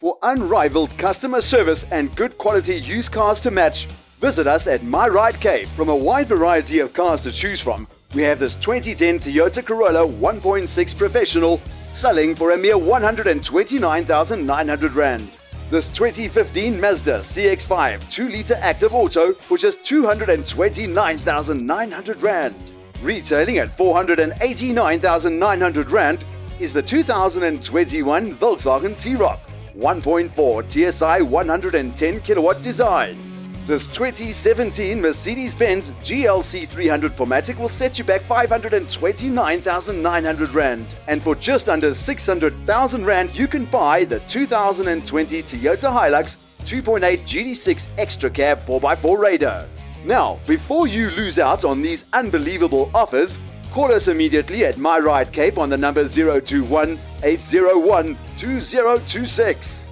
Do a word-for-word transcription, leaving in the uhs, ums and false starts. For unrivaled customer service and good quality used cars to match, visit us at MyRide Cape. From a wide variety of cars to choose from, we have this twenty ten Toyota Corolla one point six Professional selling for a mere one hundred twenty-nine thousand nine hundred rand. This twenty fifteen Mazda C X five two litre active auto for just two hundred twenty-nine thousand nine hundred rand. Retailing at four hundred eighty-nine thousand nine hundred rand is the two thousand twenty-one Volkswagen T-Roc one point four T S I one hundred ten kilowatt design. This twenty seventeen Mercedes-Benz G L C three hundred formatic will set you back five hundred twenty-nine thousand nine hundred rand. And for just under six hundred thousand rand, you can buy the two thousand twenty Toyota Hilux two point eight G D six Extra Cab four by four Raider. Now, before you lose out on these unbelievable offers, call us immediately at MyRide Cape on the number zero two one, eight zero one, two zero two six.